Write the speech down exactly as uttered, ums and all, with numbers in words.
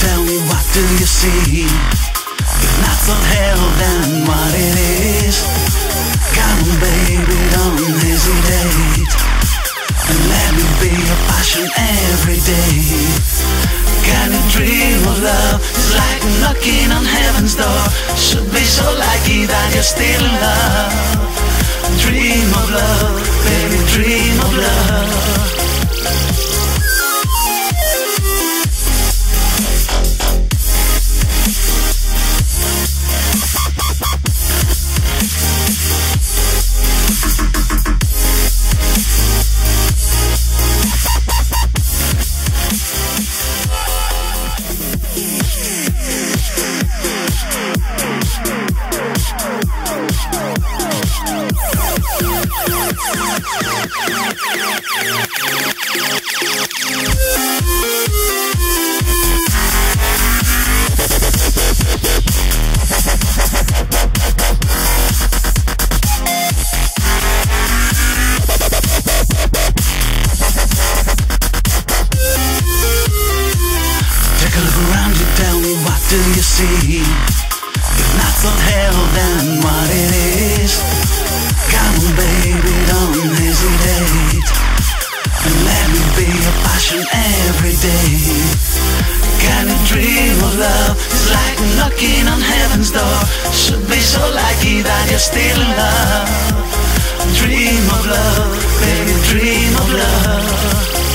Tell me, what do you see? If not from hell, then what it is? Come on, baby, don't hesitate, and let me be your passion every day. Can you dream of love? It's like knocking on heaven's door. Should be so lucky that you're still in love. Dream of love, baby, dream of love. Do you see? If not from hell, then what it is? Come on, baby, don't hesitate, and let me be your passion every day. Can you dream of love? It's like knocking on heaven's door. Should be so lucky that you're still in love. Dream of love, baby, dream of love.